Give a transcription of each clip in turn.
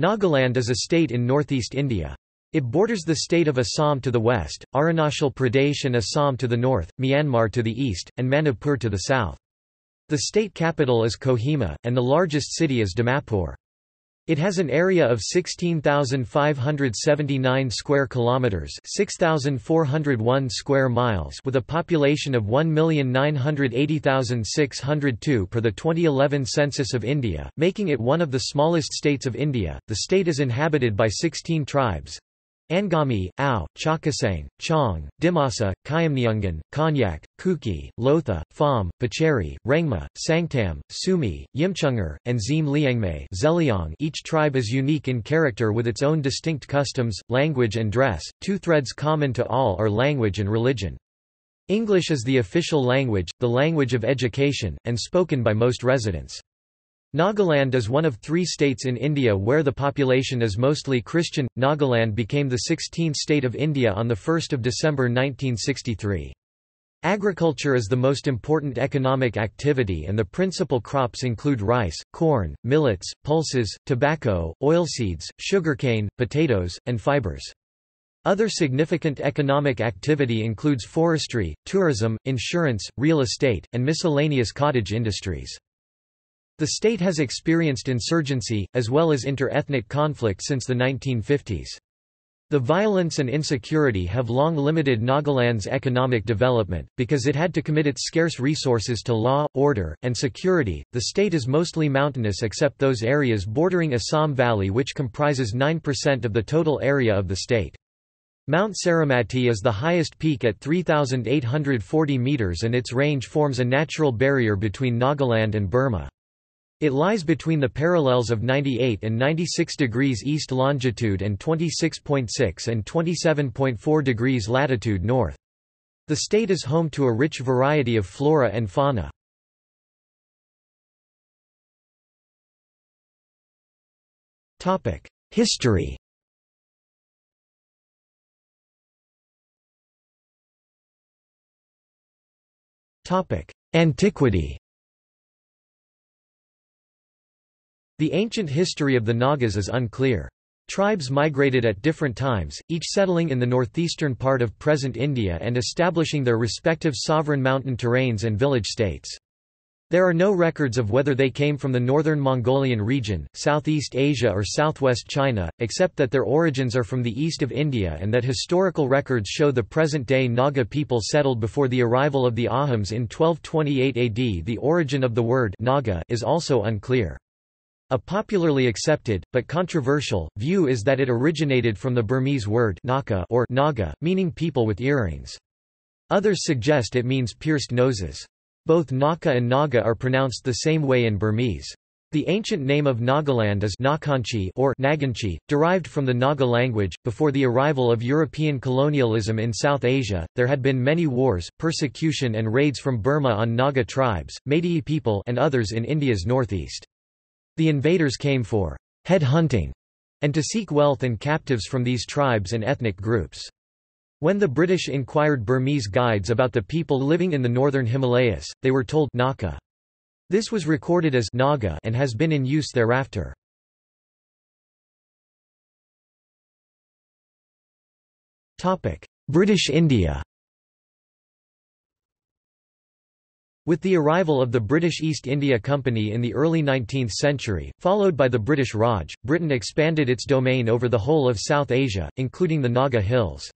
Nagaland is a state in northeast India. It borders the state of Assam to the west, Arunachal Pradesh and Assam to the north, Myanmar to the east, and Manipur to the south. The state capital is Kohima, and the largest city is Dimapur. It has an area of 16,579 square kilometers, 6,401 square miles, with a population of 1,980,602 per the 2011 census of India, making it one of the smallest states of India. The state is inhabited by 16 tribes: Angami, Ao, Chakhesang, Chong, Dimasa, Khiamniungan, Konyak, Kuki, Lotha, Phom, Pochury, Rengma, Sangtam, Sumi, Yimchunger, and Zeliang. Each tribe is unique in character with its own distinct customs, language and dress. Two threads common to all are language and religion. English is the official language, the language of education, and spoken by most residents. Nagaland is one of three states in India where the population is mostly Christian. Nagaland became the 16th state of India on 1 December 1963. Agriculture is the most important economic activity, and the principal crops include rice, corn, millets, pulses, tobacco, oilseeds, sugarcane, potatoes, and fibers. Other significant economic activity includes forestry, tourism, insurance, real estate, and miscellaneous cottage industries. The state has experienced insurgency, as well as inter-ethnic conflict since the 1950s. The violence and insecurity have long limited Nagaland's economic development, because it had to commit its scarce resources to law, order, and security. The state is mostly mountainous except those areas bordering Assam Valley, which comprises 9% of the total area of the state. Mount Saramati is the highest peak at 3,840 meters, and its range forms a natural barrier between Nagaland and Burma. It lies between the parallels of 98 and 96 degrees east longitude and 26.6 and 27.4 degrees latitude north. The state is home to a rich variety of flora and fauna. History. Antiquity. The ancient history of the Nagas is unclear. Tribes migrated at different times, each settling in the northeastern part of present India and establishing their respective sovereign mountain terrains and village states. There are no records of whether they came from the northern Mongolian region, Southeast Asia or southwest China, except that their origins are from the east of India and that historical records show the present-day Naga people settled before the arrival of the Ahams in 1228 AD. The origin of the word Naga is also unclear. A popularly accepted, but controversial, view is that it originated from the Burmese word naka or naga, meaning people with earrings. Others suggest it means pierced noses. Both naka and naga are pronounced the same way in Burmese. The ancient name of Nagaland is Nakanchi or Naganchi, derived from the Naga language. Before the arrival of European colonialism in South Asia, there had been many wars, persecution, and raids from Burma on Naga tribes, Meitei people, and others in India's northeast. The invaders came for head-hunting and to seek wealth and captives from these tribes and ethnic groups. When the British inquired Burmese guides about the people living in the northern Himalayas, they were told Naka. This was recorded as Naga and has been in use thereafter. British India. With the arrival of the British East India Company in the early 19th century, followed by the British Raj, Britain expanded its domain over the whole of South Asia, including the Naga Hills.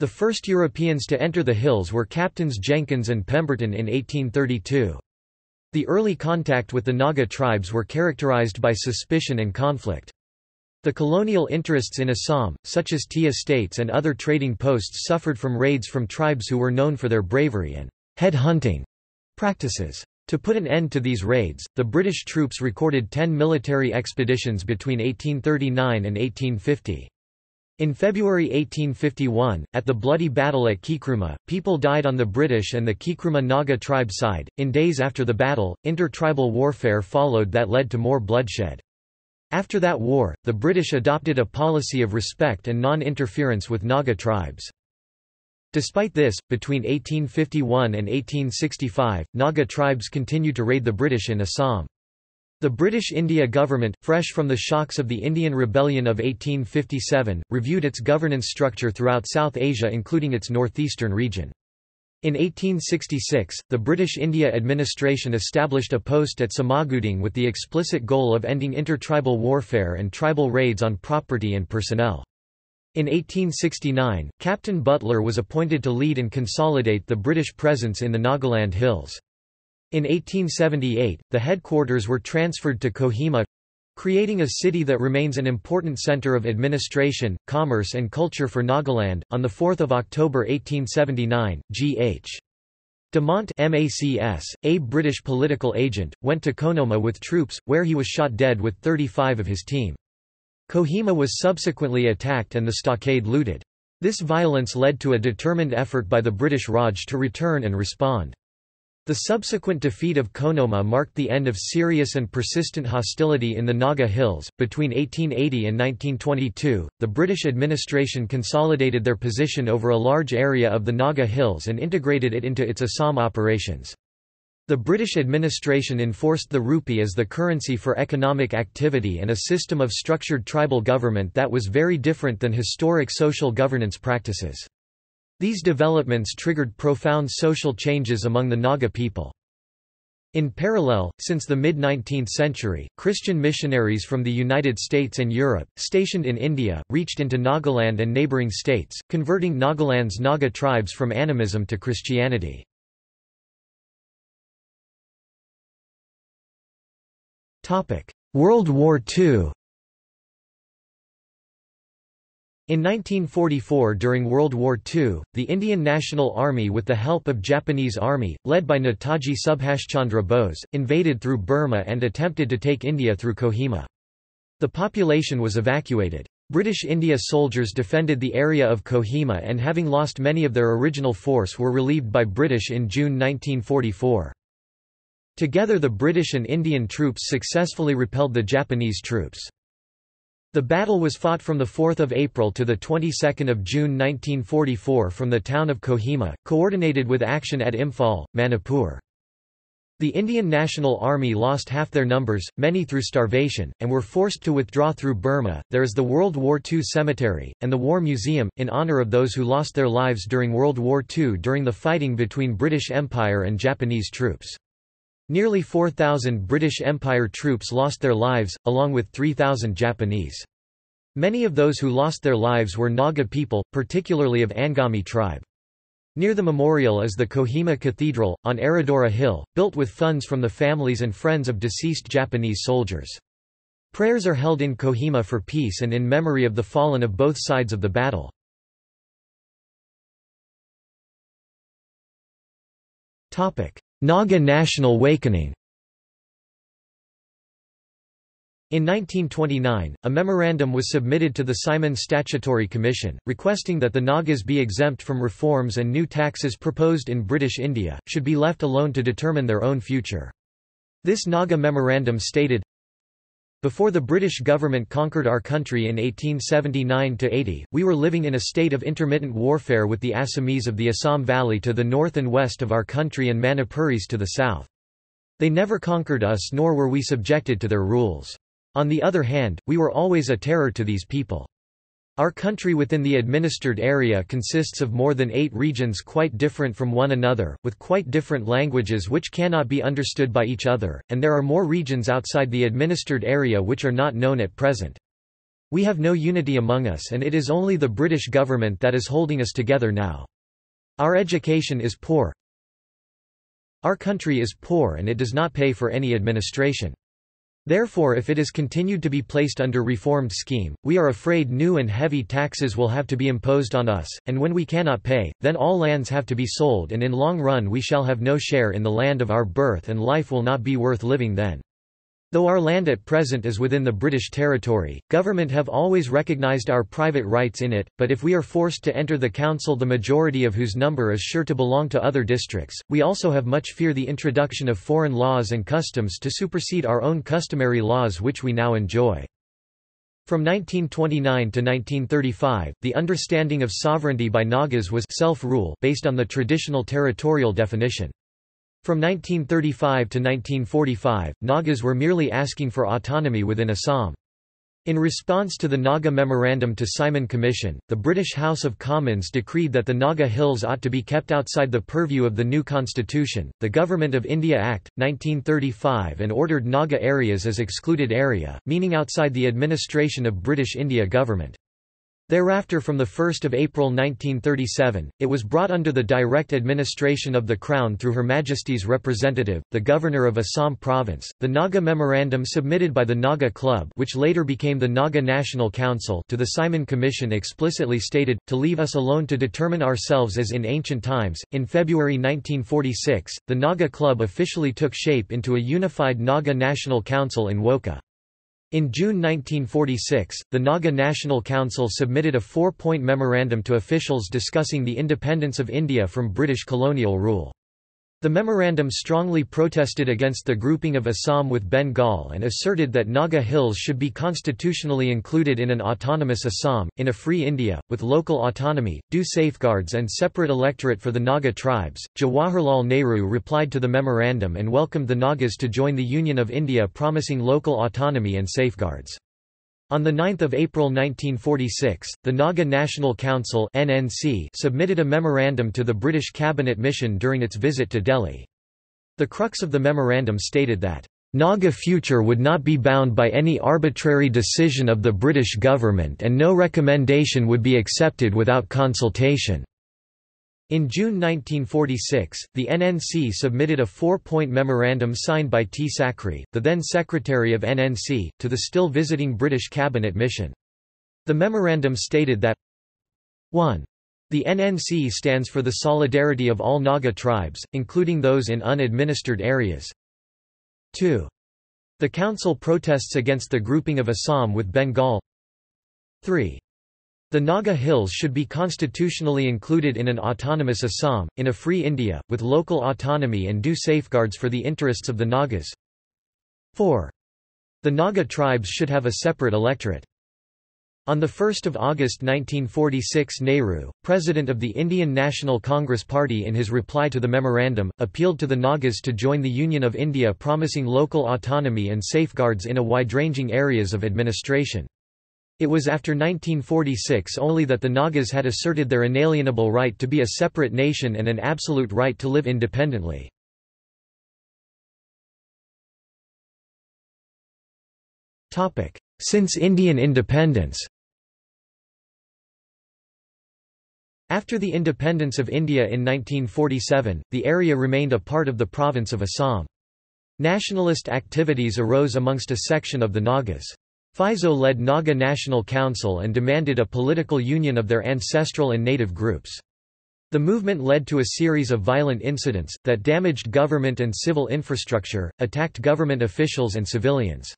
The first Europeans to enter the hills were Captains Jenkins and Pemberton in 1832. The early contact with the Naga tribes were characterized by suspicion and conflict. The colonial interests in Assam, such as tea estates and other trading posts, suffered from raids from tribes who were known for their bravery and head-hunting practices. To put an end to these raids, the British troops recorded 10 military expeditions between 1839 and 1850. In February 1851, at the bloody battle at Kikruma, people died on the British and the Kikruma Naga tribe side. In days after the battle, inter-tribal warfare followed that led to more bloodshed. After that war, the British adopted a policy of respect and non-interference with Naga tribes. Despite this, between 1851 and 1865, Naga tribes continued to raid the British in Assam. The British India government, fresh from the shocks of the Indian Rebellion of 1857, reviewed its governance structure throughout South Asia, including its northeastern region. In 1866, the British India administration established a post at Samaguding with the explicit goal of ending intertribal warfare and tribal raids on property and personnel. In 1869, Captain Butler was appointed to lead and consolidate the British presence in the Nagaland hills. In 1878, the headquarters were transferred to Kohima, creating a city that remains an important center of administration, commerce and culture for Nagaland. On the 4th of October 1879, G.H. de Montt, MACS, a British political agent, went to Konoma with troops, where he was shot dead with 35 of his team. Kohima was subsequently attacked and the stockade looted. This violence led to a determined effort by the British Raj to return and respond. The subsequent defeat of Konoma marked the end of serious and persistent hostility in the Naga Hills. Between 1880 and 1922, the British administration consolidated their position over a large area of the Naga Hills and integrated it into its Assam operations. The British administration enforced the rupee as the currency for economic activity and a system of structured tribal government that was very different than historic social governance practices. These developments triggered profound social changes among the Naga people. In parallel, since the mid-19th century, Christian missionaries from the United States and Europe, stationed in India, reached into Nagaland and neighbouring states, converting Nagaland's Naga tribes from animism to Christianity. World War II. In 1944, during World War II, the Indian National Army, with the help of Japanese Army, led by Nataji Subhashchandra Bose, invaded through Burma and attempted to take India through Kohima. The population was evacuated. British India soldiers defended the area of Kohima and, having lost many of their original force, were relieved by British in June 1944. Together the British and Indian troops successfully repelled the Japanese troops. The battle was fought from the 4th of April to the 22nd of June 1944 from the town of Kohima, coordinated with action at Imphal, Manipur. The Indian National Army lost half their numbers, many through starvation, and were forced to withdraw through Burma. There is the World War II Cemetery and the War Museum in honor of those who lost their lives during World War II during the fighting between British Empire and Japanese troops. Nearly 4,000 British Empire troops lost their lives, along with 3,000 Japanese. Many of those who lost their lives were Naga people, particularly of Angami tribe. Near the memorial is the Kohima Cathedral, on Aradora Hill, built with funds from the families and friends of deceased Japanese soldiers. Prayers are held in Kohima for peace and in memory of the fallen of both sides of the battle. Naga National Awakening. In 1929, a memorandum was submitted to the Simon Statutory Commission, requesting that the Nagas be exempt from reforms and new taxes proposed in British India, should be left alone to determine their own future. This Naga memorandum stated, "Before the British government conquered our country in 1879–80, we were living in a state of intermittent warfare with the Assamese of the Assam Valley to the north and west of our country and Manipuris to the south. They never conquered us nor were we subjected to their rules. On the other hand, we were always a terror to these people. Our country within the administered area consists of more than 8 regions quite different from one another, with quite different languages which cannot be understood by each other, and there are more regions outside the administered area which are not known at present. We have no unity among us, and it is only the British government that is holding us together now. Our education is poor. Our country is poor and it does not pay for any administration. Therefore, if it is continued to be placed under reformed scheme, we are afraid new and heavy taxes will have to be imposed on us, and when we cannot pay, then all lands have to be sold and in long run we shall have no share in the land of our birth and life will not be worth living then. Though our land at present is within the British territory, government have always recognised our private rights in it, but if we are forced to enter the council the majority of whose number is sure to belong to other districts, we also have much fear the introduction of foreign laws and customs to supersede our own customary laws which we now enjoy." From 1929 to 1935, the understanding of sovereignty by Nagas was self-rule based on the traditional territorial definition. From 1935 to 1945, Nagas were merely asking for autonomy within Assam. In response to the Naga Memorandum to Simon Commission, the British House of Commons decreed that the Naga Hills ought to be kept outside the purview of the new constitution, the Government of India Act, 1935, and ordered Naga areas as excluded area, meaning outside the administration of British India government. Thereafter, from 1 April 1937, it was brought under the direct administration of the Crown through Her Majesty's representative, the Governor of Assam Province. The Naga Memorandum submitted by the Naga Club, which later became the Naga National Council, to the Simon Commission explicitly stated, to leave us alone to determine ourselves as in ancient times. In February 1946, the Naga Club officially took shape into a unified Naga National Council in Wokha. In June 1946, the Naga National Council submitted a four-point memorandum to officials discussing the independence of India from British colonial rule. The memorandum strongly protested against the grouping of Assam with Bengal and asserted that Naga Hills should be constitutionally included in an autonomous Assam, in a free India, with local autonomy, due safeguards, and separate electorate for the Naga tribes. Jawaharlal Nehru replied to the memorandum and welcomed the Nagas to join the Union of India, promising local autonomy and safeguards. On 9 April 1946, the Naga National Council (NNC) submitted a memorandum to the British Cabinet Mission during its visit to Delhi. The crux of the memorandum stated that, "Naga future would not be bound by any arbitrary decision of the British government and no recommendation would be accepted without consultation." In June 1946, the NNC submitted a four-point memorandum signed by T. Sakri, the then Secretary of NNC, to the still visiting British Cabinet Mission. The memorandum stated that 1. The NNC stands for the solidarity of all Naga tribes, including those in unadministered areas. 2. The Council protests against the grouping of Assam with Bengal. 3. The Naga Hills should be constitutionally included in an autonomous Assam, in a free India, with local autonomy and due safeguards for the interests of the Nagas. 4. The Naga tribes should have a separate electorate. On 1 August 1946, Nehru, President of the Indian National Congress Party, in his reply to the memorandum, appealed to the Nagas to join the Union of India, promising local autonomy and safeguards in a wide-ranging areas of administration. It was after 1946 only that the Nagas had asserted their inalienable right to be a separate nation and an absolute right to live independently. Since Indian independence. After the independence of India in 1947, the area remained a part of the province of Assam. Nationalist activities arose amongst a section of the Nagas. Phaizo led Naga National Council and demanded a political union of their ancestral and native groups. The movement led to a series of violent incidents that damaged government and civil infrastructure, attacked government officials and civilians.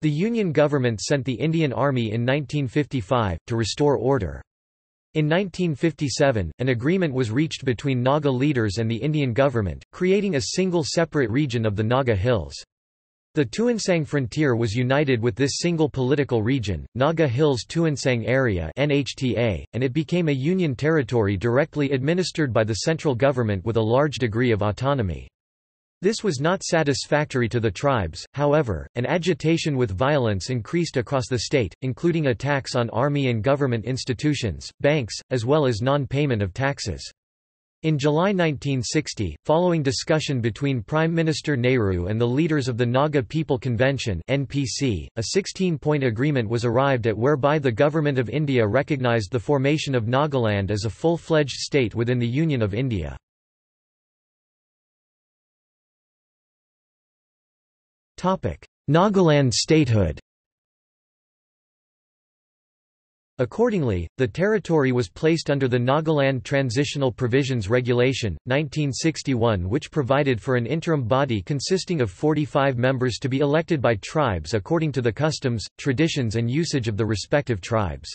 The Union government sent the Indian Army in 1955, to restore order. In 1957, an agreement was reached between Naga leaders and the Indian government, creating a single separate region of the Naga Hills. The Tuensang frontier was united with this single political region, Naga Hills Tuensang Area (NHTA), and it became a union territory directly administered by the central government with a large degree of autonomy. This was not satisfactory to the tribes, however, and agitation with violence increased across the state, including attacks on army and government institutions, banks, as well as non-payment of taxes. In July 1960, following discussion between Prime Minister Nehru and the leaders of the Naga People Convention (NPC), a 16-point agreement was arrived at whereby the Government of India recognised the formation of Nagaland as a full-fledged state within the Union of India. Nagaland statehood. Accordingly, the territory was placed under the Nagaland Transitional Provisions Regulation, 1961, which provided for an interim body consisting of 45 members to be elected by tribes according to the customs, traditions and usage of the respective tribes.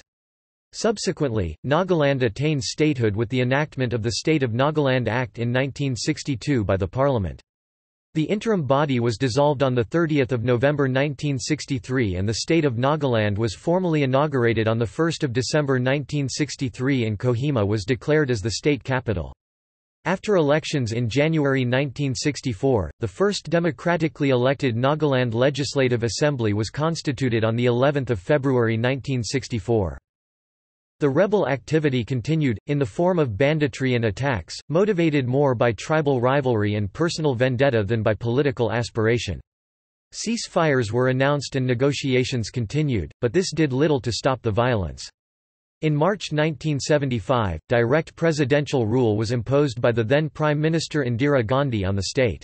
Subsequently, Nagaland attained statehood with the enactment of the State of Nagaland Act in 1962 by the Parliament. The interim body was dissolved on 30 November 1963 and the state of Nagaland was formally inaugurated on 1 December 1963 and Kohima was declared as the state capital. After elections in January 1964, the first democratically elected Nagaland Legislative Assembly was constituted on the 11th of February 1964. The rebel activity continued, in the form of banditry and attacks, motivated more by tribal rivalry and personal vendetta than by political aspiration. Ceasefires were announced and negotiations continued, but this did little to stop the violence. In March 1975, direct presidential rule was imposed by the then Prime Minister Indira Gandhi on the state.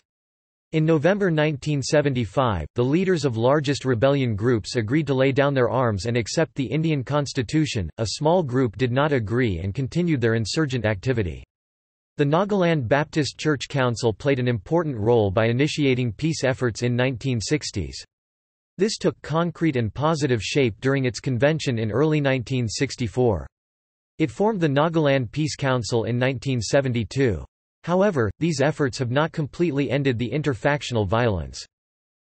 In November 1975, the leaders of largest rebellion groups agreed to lay down their arms and accept the Indian constitution. A small group did not agree and continued their insurgent activity. The Nagaland Baptist Church Council played an important role by initiating peace efforts in the 1960s. This took concrete and positive shape during its convention in early 1964. It formed the Nagaland Peace Council in 1972. However, these efforts have not completely ended the interfactional violence.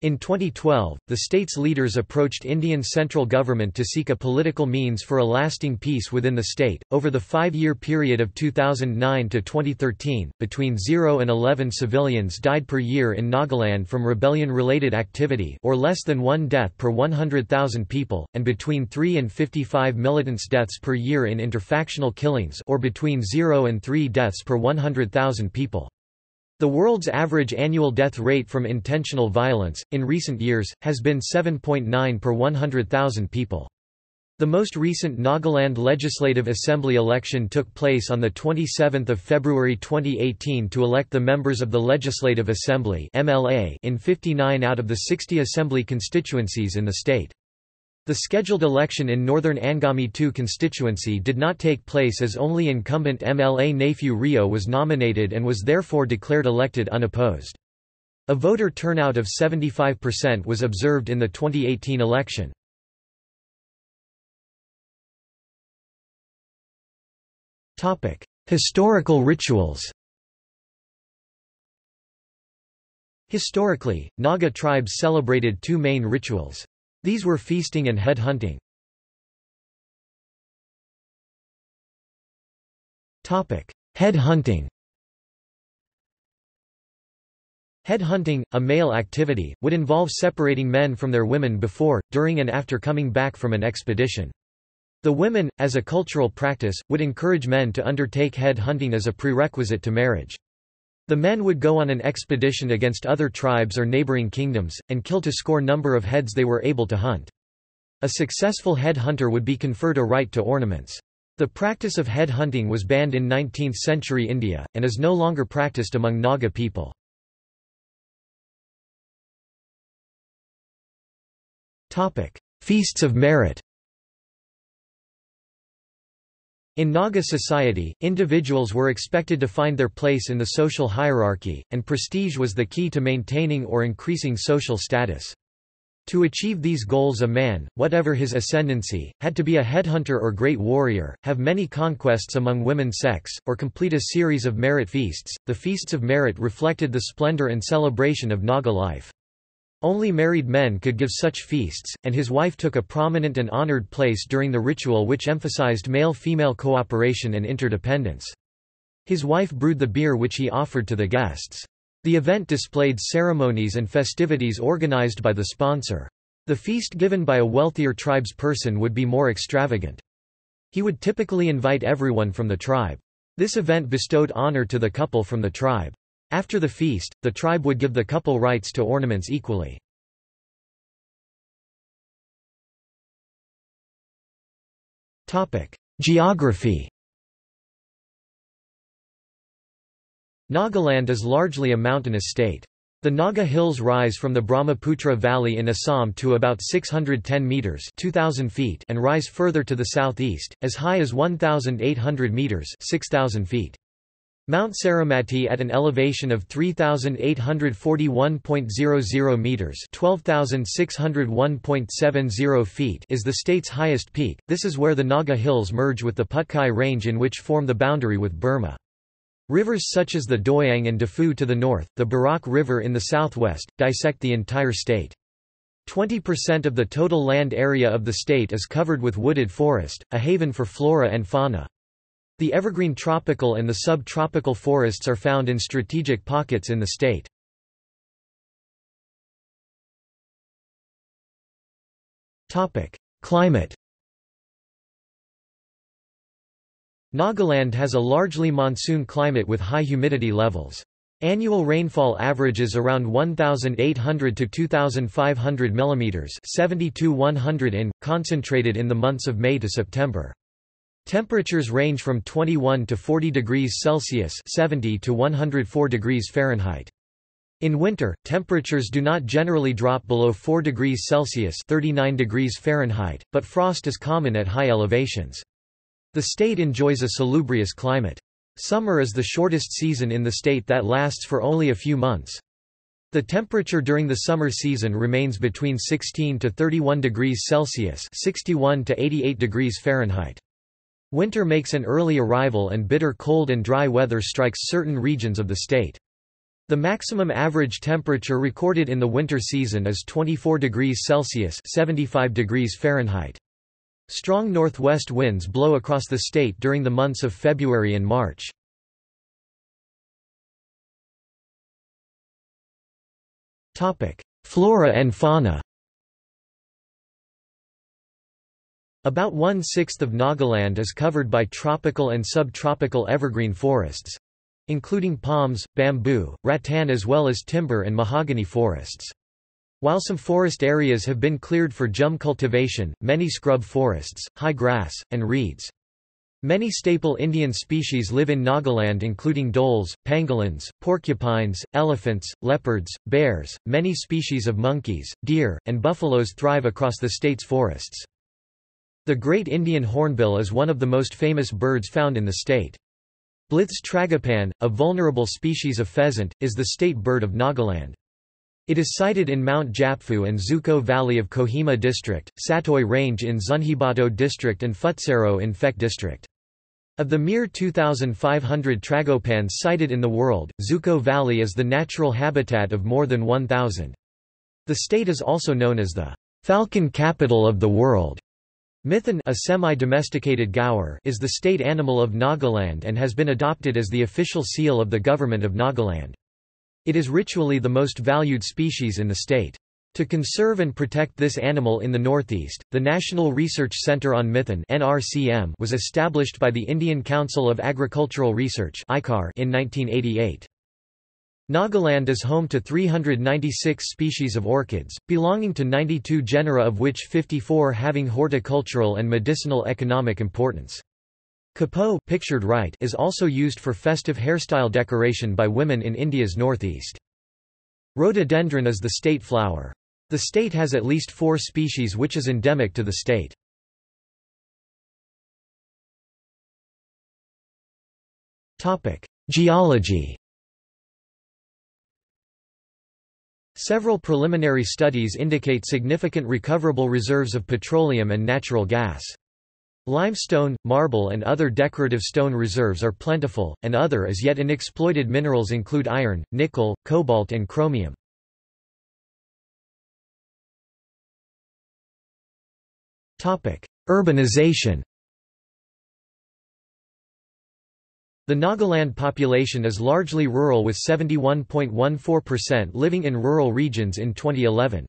In 2012, the state's leaders approached Indian central government to seek a political means for a lasting peace within the state. Over the 5-year period of 2009 to 2013, between 0 and 11 civilians died per year in Nagaland from rebellion-related activity, or less than 1 death per 100,000 people, and between 3 and 55 militants' deaths per year in interfactional killings, or between 0 and 3 deaths per 100,000 people. The world's average annual death rate from intentional violence, in recent years, has been 7.9 per 100,000 people. The most recent Nagaland Legislative Assembly election took place on 27 February 2018 to elect the members of the Legislative Assembly (MLA) in 59 out of the 60 assembly constituencies in the state. The scheduled election in northern Angami 2 constituency did not take place as only incumbent MLA Nafu Rio was nominated and was therefore declared elected unopposed. A voter turnout of 75% was observed in the 2018 election. Historical rituals. Historically, Naga tribes celebrated two main rituals. These were feasting and head-hunting. Head-hunting. Head-hunting, a male activity, would involve separating men from their women before, during and after coming back from an expedition. The women, as a cultural practice, would encourage men to undertake head-hunting as a prerequisite to marriage. The men would go on an expedition against other tribes or neighboring kingdoms, and kill to score number of heads they were able to hunt. A successful headhunter would be conferred a right to ornaments. The practice of headhunting was banned in 19th-century India, and is no longer practiced among Naga people. Feasts of merit. In Naga society, individuals were expected to find their place in the social hierarchy, and prestige was the key to maintaining or increasing social status. To achieve these goals, a man, whatever his ascendancy, had to be a headhunter or great warrior, have many conquests among women's sex, or complete a series of merit feasts. The feasts of merit reflected the splendor and celebration of Naga life. Only married men could give such feasts, and his wife took a prominent and honored place during the ritual, which emphasized male-female cooperation and interdependence. His wife brewed the beer which he offered to the guests. The event displayed ceremonies and festivities organized by the sponsor. The feast given by a wealthier tribe's person would be more extravagant. He would typically invite everyone from the tribe. This event bestowed honor to the couple from the tribe. After the feast, the tribe would give the couple rights to ornaments equally. Geography. Nagaland is largely a mountainous state. The Naga Hills rise from the Brahmaputra Valley in Assam to about 610 meters (2,000 feet) and rise further to the southeast, as high as 1,800 meters (6,000 feet). Mount Saramati, at an elevation of 3,841.00 meters (12,601.70 feet), is the state's highest peak. This is where the Naga Hills merge with the Putkai Range, in which form the boundary with Burma. Rivers such as the Doyang and Dafu to the north, the Barak River in the southwest, dissect the entire state. 20% of the total land area of the state is covered with wooded forest, a haven for flora and fauna. The evergreen tropical and the subtropical forests are found in strategic pockets in the state. Climate. Nagaland has a largely monsoon climate with high humidity levels. Annual rainfall averages around 1,800 to 2,500 mm 70 to 100 in, concentrated in the months of May to September. Temperatures range from 21 to 40 degrees Celsius 70 to 104 degrees Fahrenheit. In winter, temperatures do not generally drop below 4 degrees Celsius 39 degrees Fahrenheit, but frost is common at high elevations. The state enjoys a salubrious climate. Summer is the shortest season in the state that lasts for only a few months. The temperature during the summer season remains between 16 to 31 degrees Celsius 61 to 88 degrees Fahrenheit. Winter makes an early arrival and bitter cold and dry weather strikes certain regions of the state. The maximum average temperature recorded in the winter season is 24 degrees Celsius 75 degrees Fahrenheit. Strong northwest winds blow across the state during the months of February and March. Flora and fauna. About 1/6 of Nagaland is covered by tropical and subtropical evergreen forests, including palms, bamboo, rattan as well as timber and mahogany forests. While some forest areas have been cleared for jhum cultivation, many scrub forests, high grass, and reeds. Many staple Indian species live in Nagaland, including dholes, pangolins, porcupines, elephants, leopards, bears. Many species of monkeys, deer, and buffaloes thrive across the state's forests. The great Indian hornbill is one of the most famous birds found in the state. Blith's tragopan, a vulnerable species of pheasant, is the state bird of Nagaland. It is sighted in Mount Japfu and Dzüko Valley of Kohima district, Satoi Range in Zunheboto district and Futsero in Phek district. Of the mere 2,500 tragopans sighted in the world, Dzüko Valley is the natural habitat of more than 1,000. The state is also known as the falcon capital of the world. Mithun, a semi-domesticated gaur, is the state animal of Nagaland and has been adopted as the official seal of the government of Nagaland. It is ritually the most valued species in the state. To conserve and protect this animal in the northeast, the National Research Center on Mithun (NRCM) was established by the Indian Council of Agricultural Research (ICAR) in 1988. Nagaland is home to 396 species of orchids, belonging to 92 genera, of which 54 having horticultural and medicinal economic importance. Kapot, pictured right, is also used for festive hairstyle decoration by women in India's northeast. Rhododendron is the state flower. The state has at least 4 species which is endemic to the state. Geology. Several preliminary studies indicate significant recoverable reserves of petroleum and natural gas. Limestone, marble and other decorative stone reserves are plentiful, and other as yet unexploited minerals include iron, nickel, cobalt and chromium. Urbanization. The Nagaland population is largely rural, with 71.14% living in rural regions in 2011.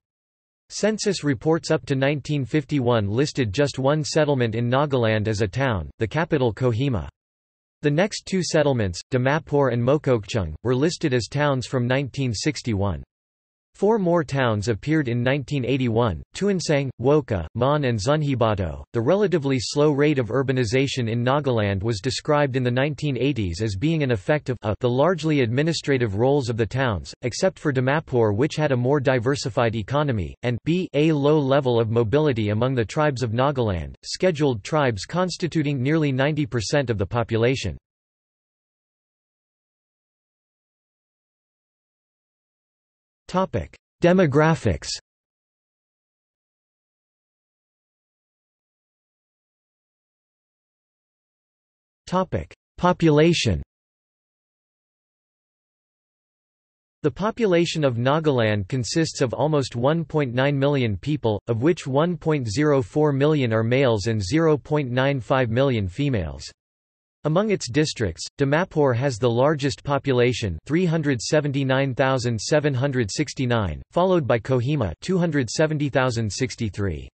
Census reports up to 1951 listed just one settlement in Nagaland as a town, the capital Kohima. The next 2 settlements, Dimapur and Mokokchung, were listed as towns from 1961. 4 more towns appeared in 1981, Tuensang, Wokha, Mon and Zunheboto. The relatively slow rate of urbanization in Nagaland was described in the 1980s as being an effect of the largely administrative roles of the towns, except for Dimapur, which had a more diversified economy, and b, a low level of mobility among the tribes of Nagaland, scheduled tribes constituting nearly 90% of the population. Demographics. Population. The population of Nagaland consists of almost 1.9 million people, of which 1.04 million are males and 0.95 million females. Among its districts, Dimapur has the largest population, 379,769, followed by Kohima, 270,063.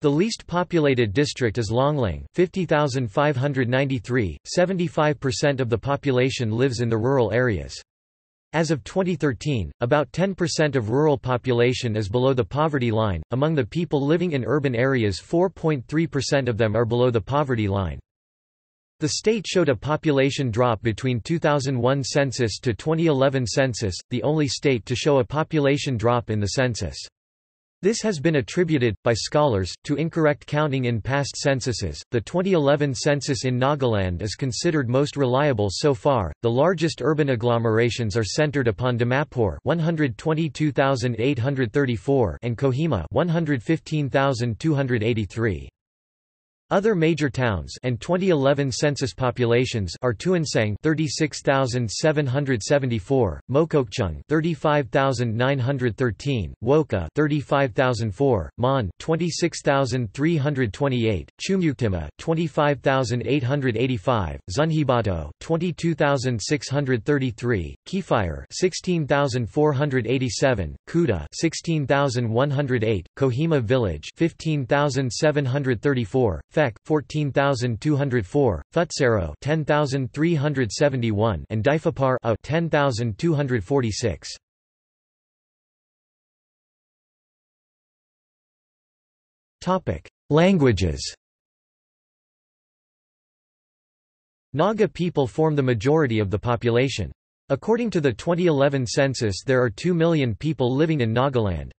The least populated district is Longlang, 50,593, 75% of the population lives in the rural areas. As of 2013, about 10% of rural population is below the poverty line. Among the people living in urban areas, 4.3% of them are below the poverty line. The state showed a population drop between 2001 census to 2011 census, the only state to show a population drop in the census. This has been attributed, by scholars, to incorrect counting in past censuses. The 2011 census in Nagaland is considered most reliable so far. The largest urban agglomerations are centered upon Dimapur, 122,834, and Kohima, 115,283. Other major towns and 2011 census populations are Tuensang 36,774, Mokokchung 35,913, Wokha 35,004, Mon 26,328, Chumuktima 25,885, Zunheboto 22,633, Kefire 16,487, Kuta 16,108, Kohima village 15,734. Phek 14,204, Futsero 10,371 and Difapar 10,246. Topic: Languages. Naga people form the majority of the population. According to the 2011 census, there are 2 million people living in Nagaland.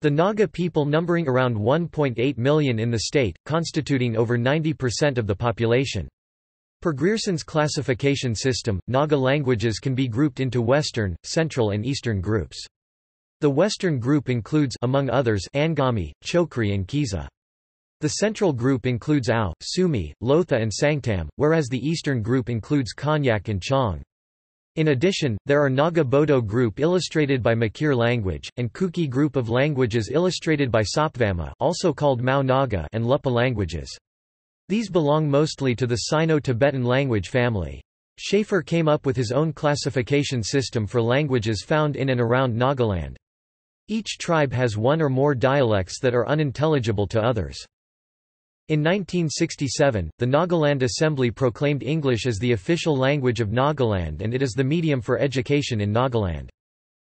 The Naga people, numbering around 1.8 million in the state, constituting over 90% of the population. Per Grierson's classification system, Naga languages can be grouped into Western, Central and Eastern groups. The Western group includes, among others, Angami, Chokri and Khiza. The Central group includes Ao, Sumi, Lotha and Sangtam, whereas the Eastern group includes Konyak and Chong. In addition, there are Naga-Bodo group illustrated by Makir language, and Kuki group of languages illustrated by Sapvama, also called Mao Naga, and Lupa languages. These belong mostly to the Sino-Tibetan language family. Schaefer came up with his own classification system for languages found in and around Nagaland. Each tribe has one or more dialects that are unintelligible to others. In 1967, the Nagaland Assembly proclaimed English as the official language of Nagaland, and it is the medium for education in Nagaland.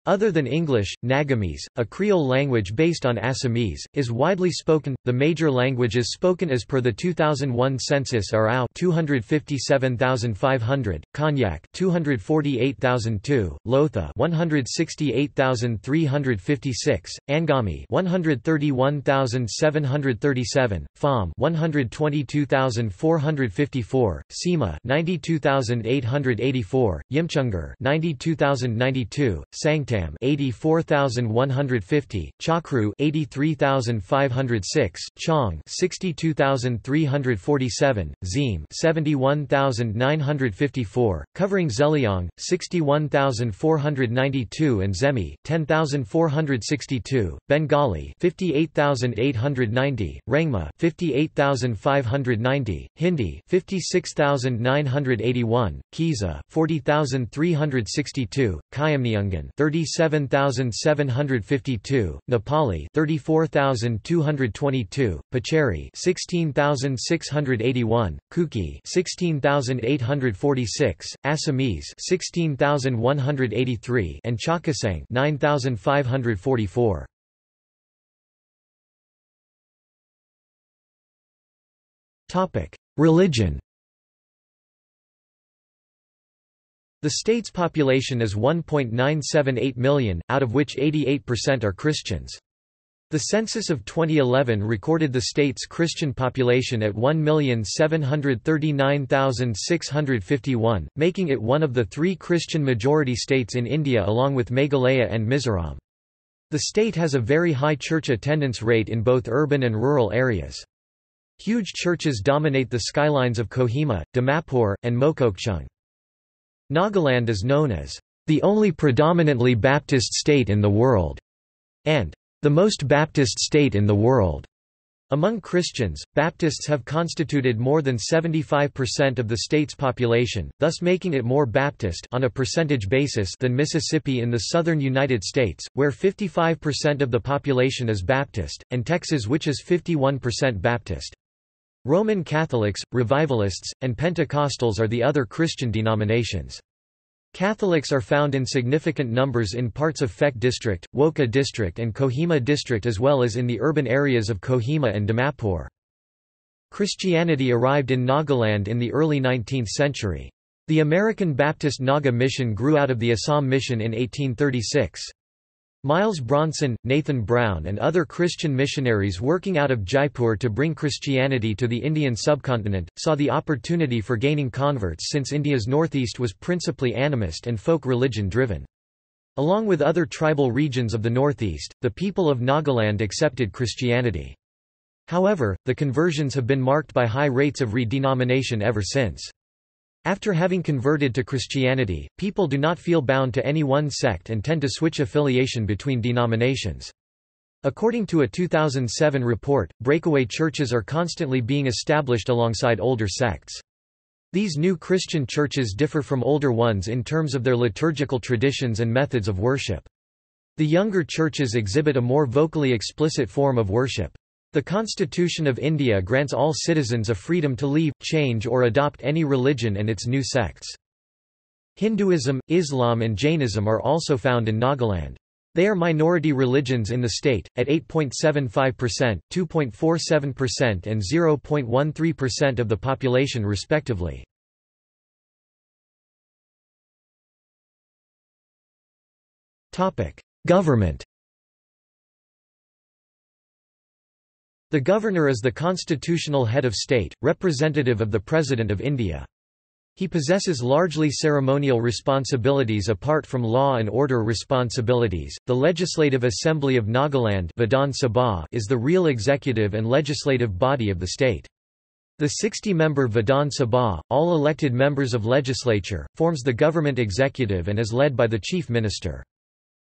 Other than English, Nagamese, a Creole language based on Assamese, is widely spoken. The major languages spoken as per the 2001 census are Ao 257,500, Konyak 248,002, Lotha 168,356, Angami 131,737, Phom 122,454, Sima 92,884, Yimchunger 92,092, Sangtam 84,150, Chakru 83,506, Chong 62,347, Zim 71,954, covering Zeliang 61,492 and Zemi 10,462, Bengali 58,890, Rengma 58,590, Hindi 56,981, Khiza 40,362, Khiamniungan 37,752, Nepali 34,222, Pochury 16,681, Kuki 16,846, Assamese 16,183 and Chakhesang 9,544. Topic: Religion. The state's population is 1.978 million, out of which 88% are Christians. The census of 2011 recorded the state's Christian population at 1,739,651, making it one of the 3 Christian-majority states in India along with Meghalaya and Mizoram. The state has a very high church attendance rate in both urban and rural areas. Huge churches dominate the skylines of Kohima, Dimapur, and Mokokchung. Nagaland is known as the only predominantly Baptist state in the world and the most Baptist state in the world. Among Christians, Baptists have constituted more than 75% of the state's population, thus making it more Baptist on a percentage basis than Mississippi in the southern United States, where 55% of the population is Baptist, and Texas, which is 51% Baptist. Roman Catholics, Revivalists, and Pentecostals are the other Christian denominations. Catholics are found in significant numbers in parts of Phek district, Wokha district and Kohima district, as well as in the urban areas of Kohima and Dimapur. Christianity arrived in Nagaland in the early 19th century. The American Baptist Naga Mission grew out of the Assam Mission in 1836. Miles Bronson, Nathan Brown and other Christian missionaries working out of Jaipur to bring Christianity to the Indian subcontinent, saw the opportunity for gaining converts since India's northeast was principally animist and folk religion driven. Along with other tribal regions of the northeast, the people of Nagaland accepted Christianity. However, the conversions have been marked by high rates of redenomination ever since. After having converted to Christianity, people do not feel bound to any one sect and tend to switch affiliation between denominations. According to a 2007 report, breakaway churches are constantly being established alongside older sects. These new Christian churches differ from older ones in terms of their liturgical traditions and methods of worship. The younger churches exhibit a more vocally explicit form of worship. The Constitution of India grants all citizens a freedom to leave, change or adopt any religion and its new sects. Hinduism, Islam and Jainism are also found in Nagaland. They are minority religions in the state, at 8.75%, 2.47% and 0.13% of the population respectively. Government. The governor is the constitutional head of state, representative of the President of India. He possesses largely ceremonial responsibilities apart from law and order responsibilities. The Legislative Assembly of Nagaland (Vidhan Sabha) is the real executive and legislative body of the state. The 60-member Vidhan Sabha, all elected members of legislature, forms the government executive and is led by the chief minister.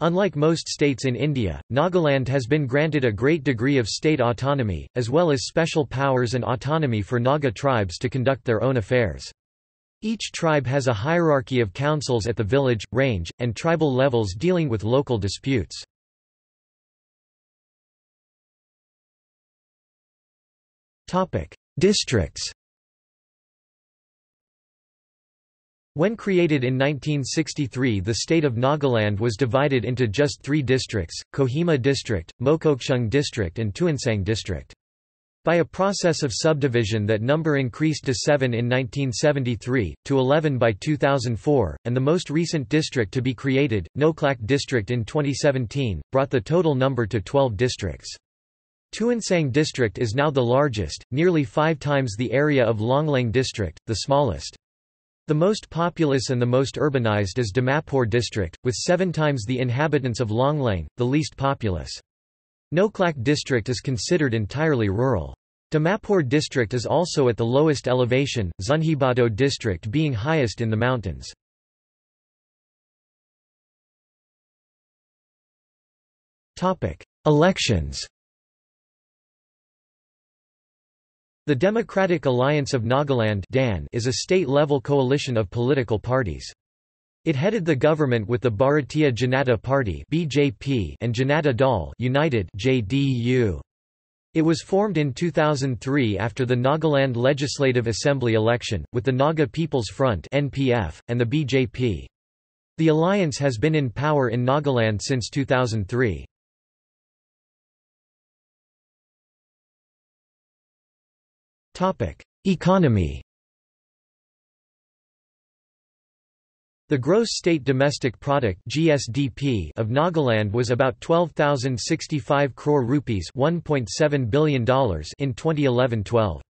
Unlike most states in India, Nagaland has been granted a great degree of state autonomy, as well as special powers and autonomy for Naga tribes to conduct their own affairs. Each tribe has a hierarchy of councils at the village, range, and tribal levels dealing with local disputes. Districts. When created in 1963, the state of Nagaland was divided into just three districts: Kohima district, Mokokchung district and Tuensang district. By a process of subdivision, that number increased to 7 in 1973, to 11 by 2004, and the most recent district to be created, Noklak district in 2017, brought the total number to 12 districts. Tuensang district is now the largest, nearly 5 times the area of Longlang district, the smallest. The most populous and the most urbanized is Dimapur district, with 7 times the inhabitants of Longlang, the least populous. Noklak district is considered entirely rural. Dimapur district is also at the lowest elevation, Zunheboto district being highest in the mountains. Elections. The Democratic Alliance of Nagaland (DAN) is a state-level coalition of political parties. It headed the government with the Bharatiya Janata Party (BJP) and Janata Dal United (JDU). It was formed in 2003 after the Nagaland Legislative Assembly election, with the Naga People's Front (NPF) and the BJP. The alliance has been in power in Nagaland since 2003. Economy. The gross state domestic product (GSDP) of Nagaland was about 12,065 crore rupees ($1.7 billion) in 2011-12.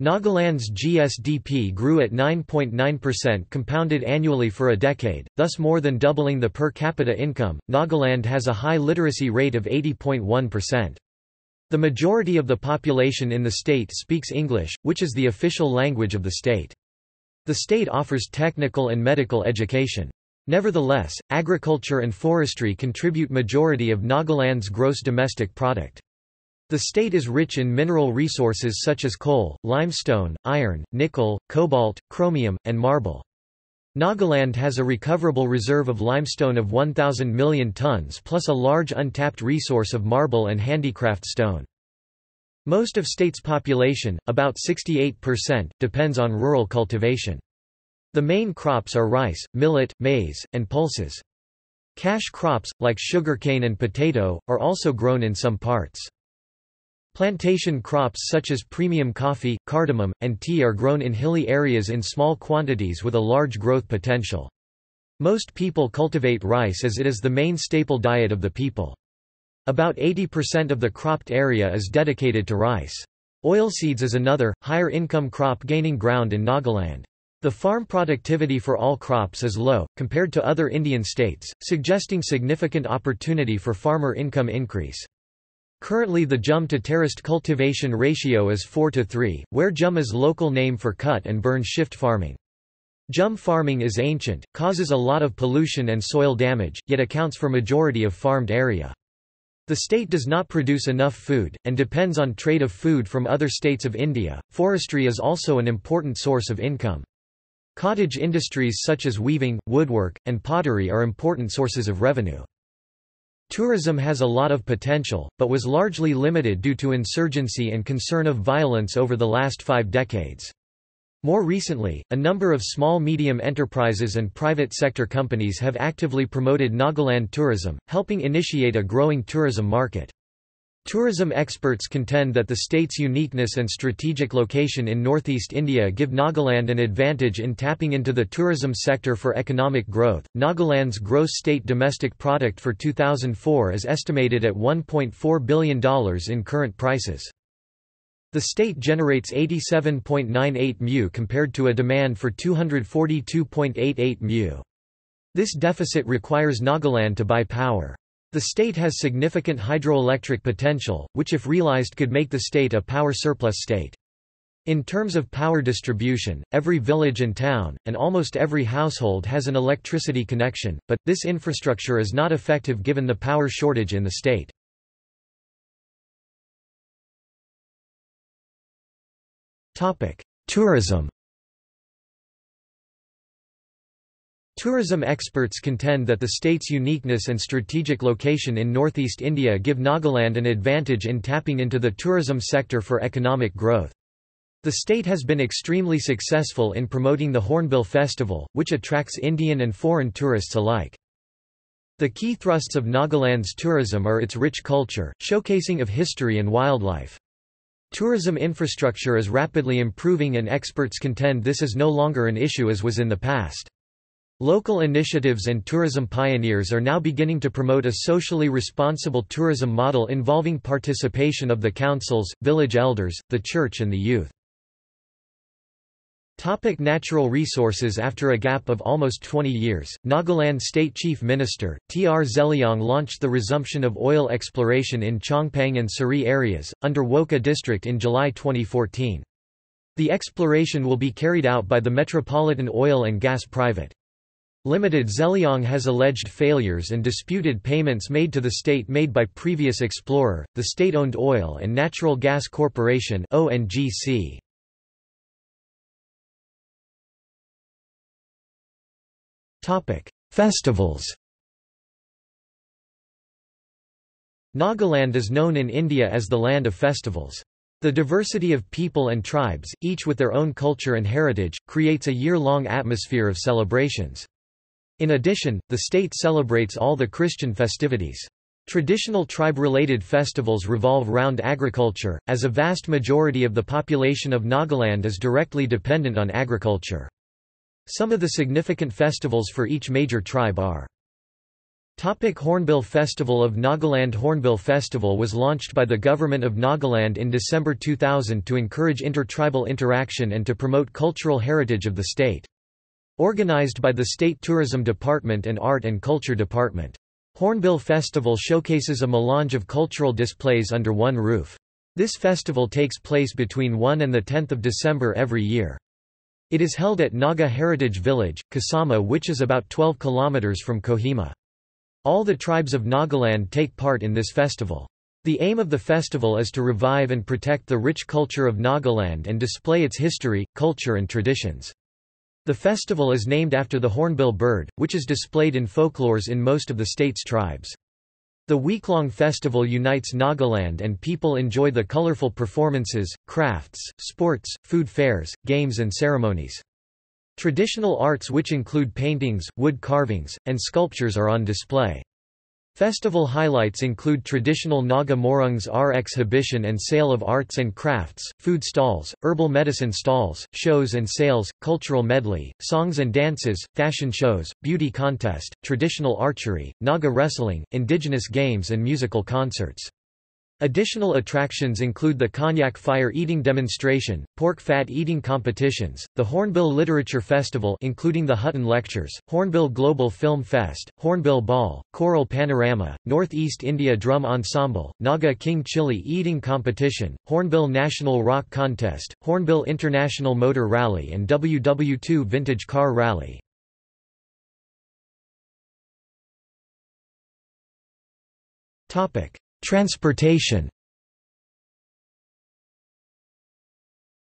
Nagaland's GSDP grew at 9.9% compounded annually for a decade, thus more than doubling the per capita income. Nagaland has a high literacy rate of 80.1%. The majority of the population in the state speaks English, which is the official language of the state. The state offers technical and medical education. Nevertheless, agriculture and forestry contribute majority of Nagaland's gross domestic product. The state is rich in mineral resources such as coal, limestone, iron, nickel, cobalt, chromium, and marble. Nagaland has a recoverable reserve of limestone of 1,000 million tons plus a large untapped resource of marble and handicraft stone. Most of state's population, about 68%, depends on rural cultivation. The main crops are rice, millet, maize, and pulses. Cash crops, like sugarcane and potato, are also grown in some parts. Plantation crops such as premium coffee, cardamom, and tea are grown in hilly areas in small quantities with a large growth potential. Most people cultivate rice as it is the main staple diet of the people. About 80% of the cropped area is dedicated to rice. Oilseeds is another, higher-income crop gaining ground in Nagaland. The farm productivity for all crops is low, compared to other Indian states, suggesting significant opportunity for farmer income increase. Currently the jum to terraced cultivation ratio is 4:3, where jum is local name for cut and burn shift farming. Jum farming is ancient, causes a lot of pollution and soil damage, yet accounts for majority of farmed area. The state does not produce enough food, and depends on trade of food from other states of India. Forestry is also an important source of income. Cottage industries such as weaving, woodwork, and pottery are important sources of revenue. Tourism has a lot of potential, but was largely limited due to insurgency and concern of violence over the last 5 decades. More recently, a number of small-medium enterprises and private sector companies have actively promoted Nagaland tourism, helping initiate a growing tourism market. Tourism experts contend that the state's uniqueness and strategic location in northeast India give Nagaland an advantage in tapping into the tourism sector for economic growth. Nagaland's gross state domestic product for 2004 is estimated at $1.4 billion in current prices. The state generates 87.98 mu compared to a demand for 242.88 mu. This deficit requires Nagaland to buy power. The state has significant hydroelectric potential, which if realized could make the state a power surplus state. In terms of power distribution, every village and town, and almost every household has an electricity connection, but this infrastructure is not effective given the power shortage in the state. Tourism. Tourism experts contend that the state's uniqueness and strategic location in northeast India give Nagaland an advantage in tapping into the tourism sector for economic growth. The state has been extremely successful in promoting the Hornbill Festival, which attracts Indian and foreign tourists alike. The key thrusts of Nagaland's tourism are its rich culture, showcasing of history and wildlife. Tourism infrastructure is rapidly improving and experts contend this is no longer an issue as was in the past. Local initiatives and tourism pioneers are now beginning to promote a socially responsible tourism model involving participation of the councils, village elders, the church and the youth. Natural resources. After a gap of almost 20 years, Nagaland State Chief Minister, T.R. Zeliang launched the resumption of oil exploration in Chongpang and Suri areas, under Wokha district in July 2014. The exploration will be carried out by the Metropolitan Oil and Gas Private Limited. Zeliang has alleged failures and disputed payments made to the state made by previous explorer, the state-owned Oil and Natural Gas Corporation (ONGC). Topic: Festivals. Nagaland is known in India as the land of festivals. The diversity of people and tribes, each with their own culture and heritage, creates a year-long atmosphere of celebrations. In addition, the state celebrates all the Christian festivities. Traditional tribe-related festivals revolve round agriculture, as a vast majority of the population of Nagaland is directly dependent on agriculture. Some of the significant festivals for each major tribe are. Hornbill Festival of Nagaland. Hornbill Festival was launched by the Government of Nagaland in December 2000 to encourage intertribal interaction and to promote cultural heritage of the state. Organized by the State Tourism Department and Art and Culture Department. Hornbill Festival showcases a melange of cultural displays under one roof. This festival takes place between 1 and 10 December every year. It is held at Naga Heritage Village, Kasama, which is about 12 kilometers from Kohima. All the tribes of Nagaland take part in this festival. The aim of the festival is to revive and protect the rich culture of Nagaland and display its history, culture and traditions. The festival is named after the hornbill bird, which is displayed in folklores in most of the state's tribes. The week-long festival unites Nagaland and people enjoy the colorful performances, crafts, sports, food fairs, games and ceremonies. Traditional arts which include paintings, wood carvings, and sculptures are on display. Festival highlights include traditional Naga morungs are exhibition and sale of arts and crafts, food stalls, herbal medicine stalls, shows and sales, cultural medley, songs and dances, fashion shows, beauty contest, traditional archery, Naga wrestling, indigenous games and musical concerts. Additional attractions include the Konyak fire eating demonstration, pork fat eating competitions, the Hornbill Literature Festival including the Hutton Lectures, Hornbill Global Film Fest, Hornbill Ball, Choral Panorama, Northeast India Drum Ensemble, Naga King Chili Eating Competition, Hornbill National Rock Contest, Hornbill International Motor Rally and WW2 Vintage Car Rally. Transportation.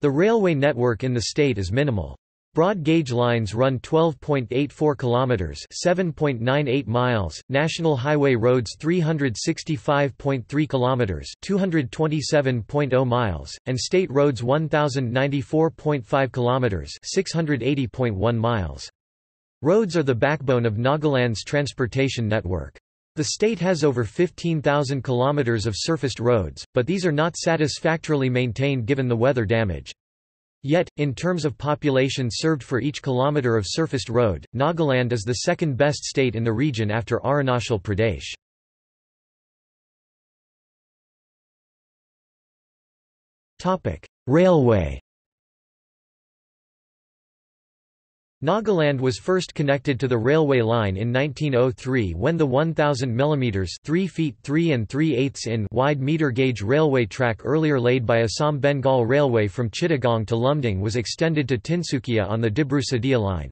The railway network in the state is minimal. Broad gauge lines run 12.84 kilometers, 7.98 miles. National highway roads 365.3 kilometers, 227.0 miles, and state roads 1094.5 kilometers, 680.1 miles. Roads are the backbone of Nagaland's transportation network. The state has over 15,000 kilometers of surfaced roads, but these are not satisfactorily maintained given the weather damage. Yet, in terms of population served for each kilometer of surfaced road, Nagaland is the second best state in the region after Arunachal Pradesh. Railway. Nagaland was first connected to the railway line in 1903 when the 1,000 mm 3 feet 3 and 3/8 in wide meter gauge railway track earlier laid by Assam Bengal Railway from Chittagong to Lumding was extended to Tinsukia on the Dibru-Sadia line.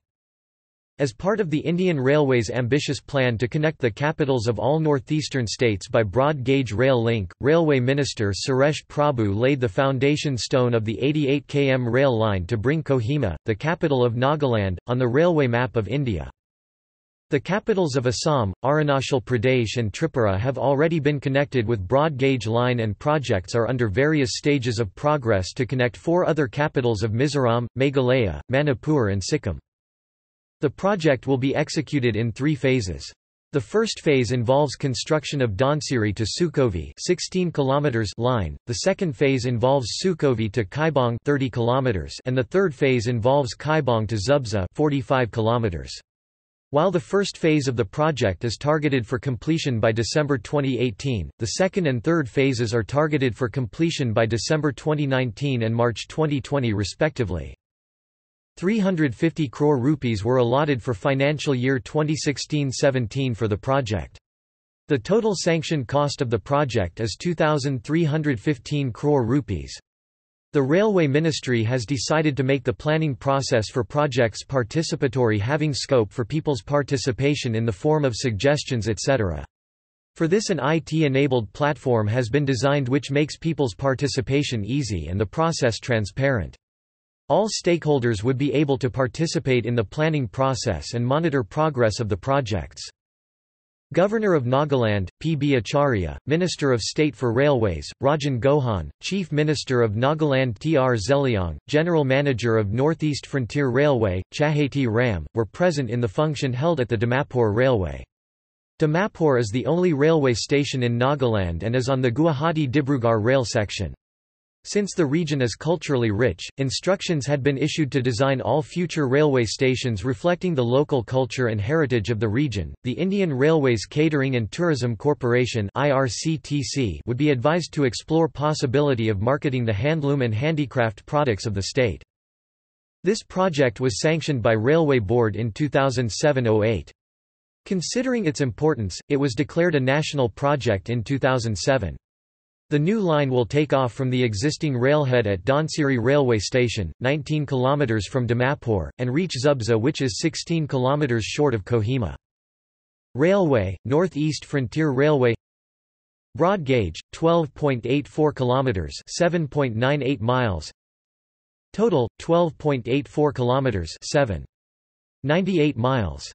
As part of the Indian Railways' ambitious plan to connect the capitals of all northeastern states by broad gauge rail link, Railway Minister Suresh Prabhu laid the foundation stone of the 88 km rail line to bring Kohima, the capital of Nagaland, on the railway map of India. The capitals of Assam, Arunachal Pradesh and Tripura have already been connected with broad gauge line and projects are under various stages of progress to connect four other capitals of Mizoram, Meghalaya, Manipur and Sikkim. The project will be executed in three phases. The first phase involves construction of Donsiri to Sukovi 16 km line, the second phase involves Sukovi to Kaibong 30 km and the third phase involves Kaibong to Zubza 45 km. While the first phase of the project is targeted for completion by December 2018, the second and third phases are targeted for completion by December 2019 and March 2020 respectively. 350 crore rupees were allotted for financial year 2016-17 for the project. The total sanction cost of the project is 2,315 crore rupees. The Railway Ministry has decided to make the planning process for projects participatory having scope for people's participation in the form of suggestions etc. For this an IT-enabled platform has been designed which makes people's participation easy and the process transparent. All stakeholders would be able to participate in the planning process and monitor progress of the projects. Governor of Nagaland, P.B. Acharya, Minister of State for Railways, Rajan Gohan, Chief Minister of Nagaland T.R. Zeliang, General Manager of Northeast Frontier Railway, Chahati Ram, were present in the function held at the Dimapur Railway. Dimapur is the only railway station in Nagaland and is on the Guwahati-Dibrugarh rail section. Since the region is culturally rich, instructions had been issued to design all future railway stations reflecting the local culture and heritage of the region. The Indian Railways Catering and Tourism Corporation (IRCTC) would be advised to explore possibility of marketing the handloom and handicraft products of the state. This project was sanctioned by Railway Board in 2007-08. Considering its importance, it was declared a national project in 2007. The new line will take off from the existing railhead at Donsiri Railway Station, 19 km from Dimapur, and reach Zubza which is 16 km short of Kohima. Railway, Northeast Frontier Railway Broad gauge 12.84 kilometers, 7.98 miles. Total 12.84 kilometers, 7.98 miles.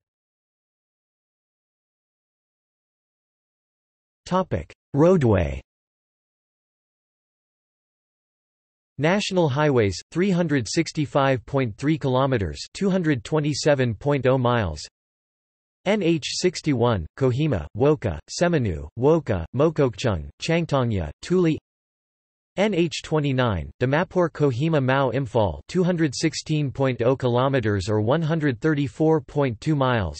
Topic: Roadway. National highways 365.3 kilometers, 227.0 miles. NH61, Kohima, Wokha, Seminu, Wokha, Mokokchung, Changtongya, Tuli. NH29, Dimapur Kohima Mao Imphal, 216.0 kilometers or 134.2 miles.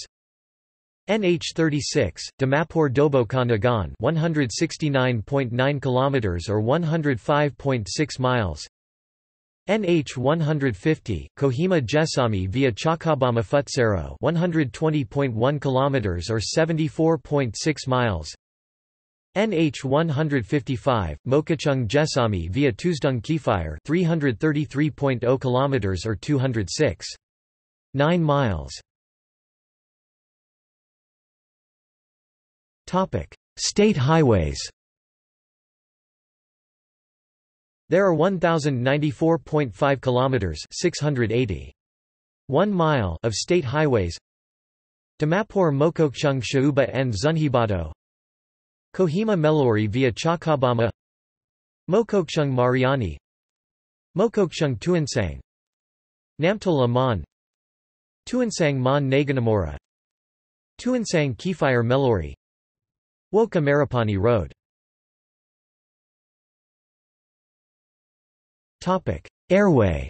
NH36, Dimapur Dobokhanagan, 169.9 kilometers or 105.6 miles. NH 150, Kohima Jesami via Chakabama Futsero, 120.1 kilometers or 74.6 miles. NH 155, Mokokchung Jesami via Tuesdung Kefire, 333.0 kilometers or 206.9 miles. Topic: State highways. There are 1,094.5 kilometers, 681 mile of state highways. Dimapur Mokokchung Shouba and Zunheboto. Kohima Melori via Chakabama. Mokokchung Mariani. Mokokchung Tuensang. Namtal Amman. Tuensang Mon Naganamora. Tuensang Kefire Melori. Wokha Maripani Road. Airway.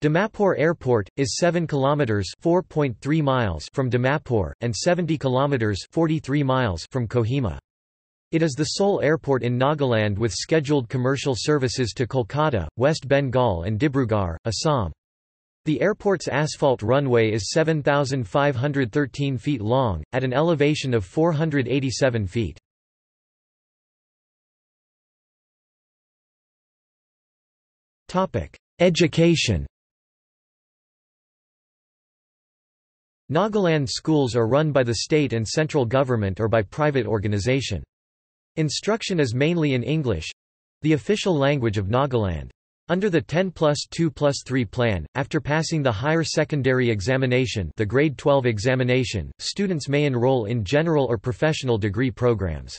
Dimapur Airport is 7 kilometers (4.3 miles) from Dimapur and 70 kilometers (43 miles) from Kohima. It is the sole airport in Nagaland with scheduled commercial services to Kolkata, West Bengal and Dibrugarh, Assam. The airport's asphalt runway is 7,513 feet long at an elevation of 487 feet. Education. Nagaland schools are run by the state and central government or by private organization. Instruction is mainly in English—the official language of Nagaland. Under the 10+2+3 plan, after passing the higher secondary examination, the grade 12 examination, students may enroll in general or professional degree programs.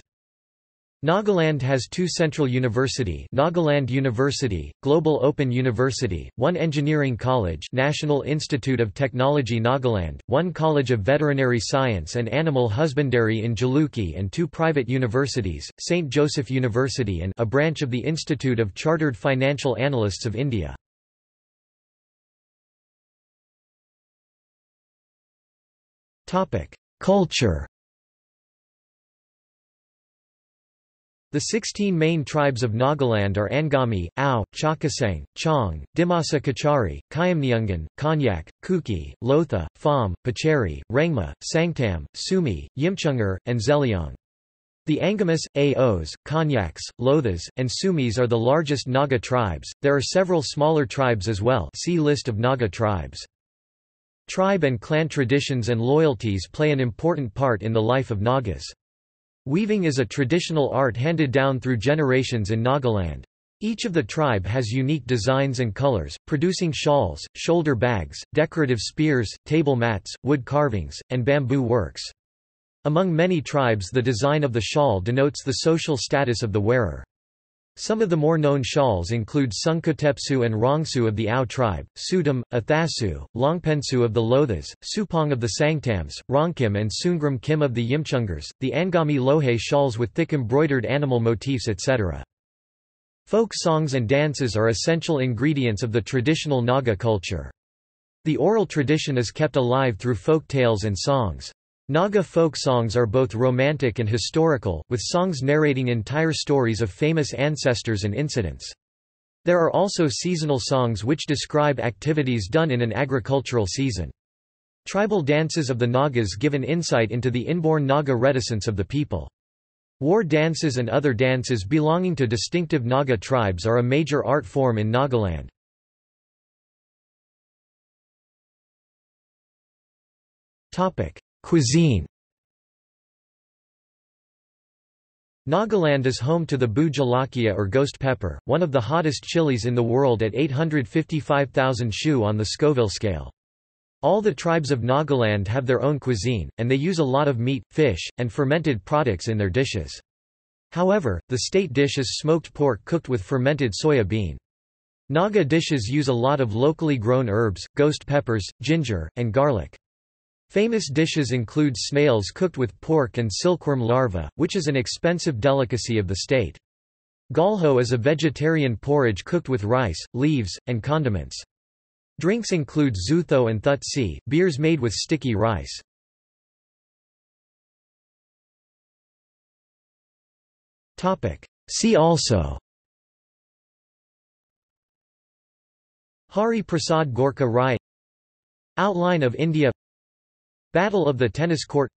Nagaland has 2 central university, Nagaland University, Global Open University, 1 engineering college, National Institute of Technology Nagaland, 1 college of veterinary science and animal husbandry in Jaluki, and 2 private universities, St. Joseph University and a branch of the Institute of Chartered Financial Analysts of India. Topic: Culture. The 16 main tribes of Nagaland are Angami, Ao, Chakhesang, Chong, Dimasa Kachari, Khiamniungan, Konyak, Kuki, Lotha, Phom, Pochury, Rengma, Sangtam, Sumi, Yimchunger, and Zeliang. The Angamis, Aos, Konyaks, Lothas, and Sumis are the largest Naga tribes. There are several smaller tribes as well. See list of Naga tribes. Tribe and clan traditions and loyalties play an important part in the life of Nagas. Weaving is a traditional art handed down through generations in Nagaland. Each of the tribe has unique designs and colors, producing shawls, shoulder bags, decorative spears, table mats, wood carvings, and bamboo works. Among many tribes, the design of the shawl denotes the social status of the wearer. Some of the more known shawls include Sunkotepsu and Rongsu of the Ao tribe, Sudam, Athasu, Longpensu of the Lothas, Supong of the Sangtams, Rongkim and Sungram Kim of the Yimchungers, the Angami Lohe shawls with thick embroidered animal motifs etc. Folk songs and dances are essential ingredients of the traditional Naga culture. The oral tradition is kept alive through folk tales and songs. Naga folk songs are both romantic and historical, with songs narrating entire stories of famous ancestors and incidents. There are also seasonal songs which describe activities done in an agricultural season. Tribal dances of the Nagas give an insight into the inborn Naga reticence of the people. War dances and other dances belonging to distinctive Naga tribes are a major art form in Nagaland. Cuisine. Nagaland is home to the Buja Lakia or ghost pepper, one of the hottest chilies in the world at 855,000 shu on the Scoville scale. All the tribes of Nagaland have their own cuisine, and they use a lot of meat, fish, and fermented products in their dishes. However, the state dish is smoked pork cooked with fermented soya bean. Naga dishes use a lot of locally grown herbs, ghost peppers, ginger, and garlic. Famous dishes include snails cooked with pork and silkworm larvae, which is an expensive delicacy of the state. Galho is a vegetarian porridge cooked with rice, leaves, and condiments. Drinks include zutho and thutsi, beers made with sticky rice. See also: Hari Prasad Gorkha Rai, Outline of India, Battle of the Tennis Court,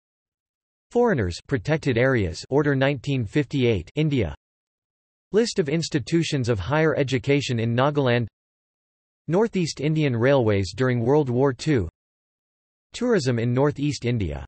Foreigners Protected Areas Order 1958 India, List of institutions of higher education in Nagaland, Northeast Indian Railways during World War II, Tourism in Northeast India.